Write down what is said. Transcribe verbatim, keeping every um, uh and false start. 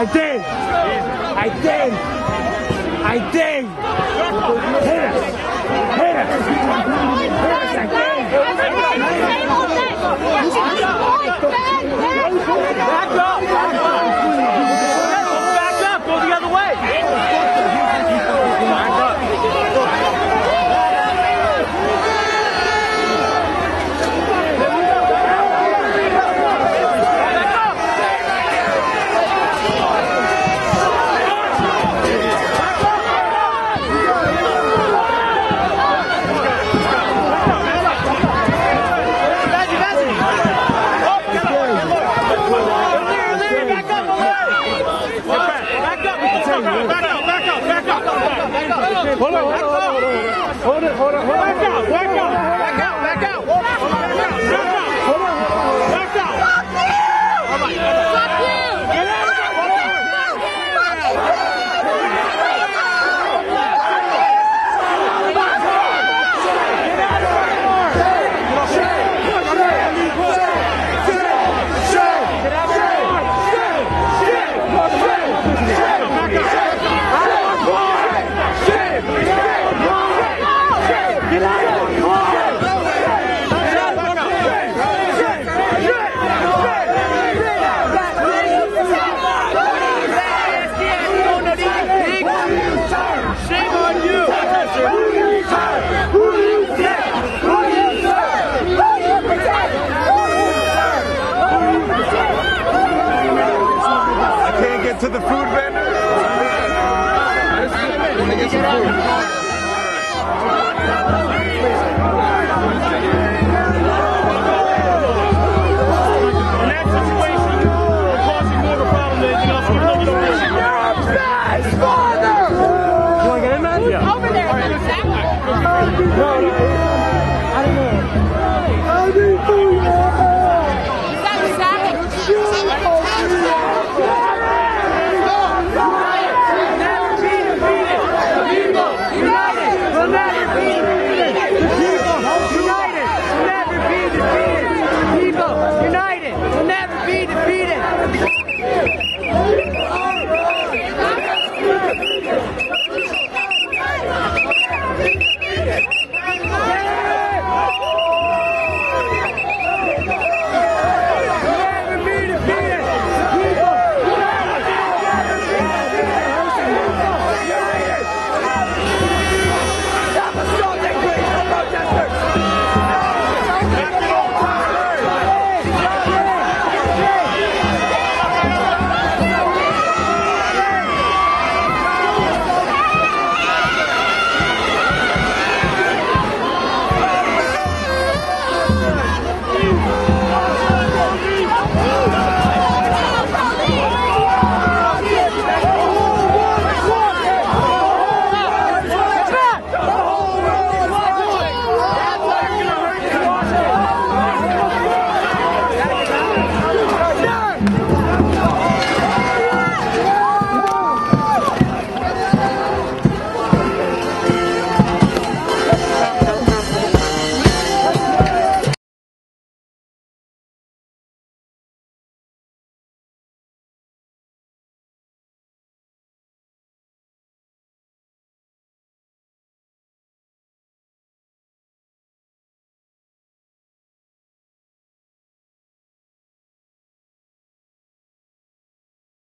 I did. I did. I did. Hit us. Hit us. Hit us. I did. Back up. Back up. Back up. Go the other way. Back up. Hold on, hold on, hold on, hold on, hold on, hold on, back out, back out, back out, back out, back out, back out, hold on, back out. Fuck you! Fuck you! Get out of here! Fuck you! Fuck you! Get out of here! Shit! Shit! Shit! Shit! Shit! Get out of here! Get Shame on you! Who do you serve? Who do you serve? Who do you serve? Who do you serve? I can't get to the food vendor.